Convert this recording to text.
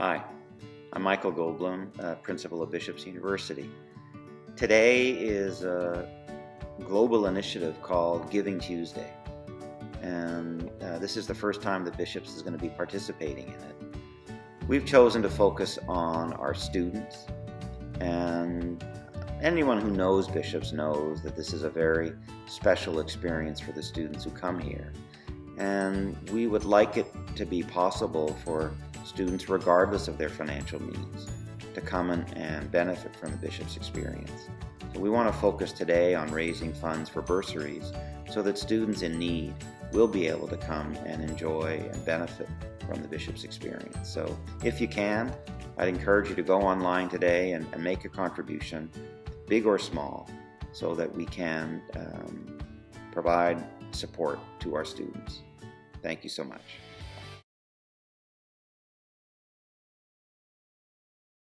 Hi, I'm Michael Goldbloom, Principal of Bishop's University. Today is a global initiative called Giving Tuesday, and this is the first time that Bishop's is going to be participating in it. We've chosen to focus on our students, and anyone who knows Bishop's knows that this is a very special experience for the students who come here, and we would like it to be possible for students, regardless of their financial means, to come and benefit from the Bishop's experience. So we want to focus today on raising funds for bursaries so that students in need will be able to come and enjoy and benefit from the Bishop's experience. So if you can, I'd encourage you to go online today and make a contribution, big or small, so that we can provide support to our students. Thank you so much.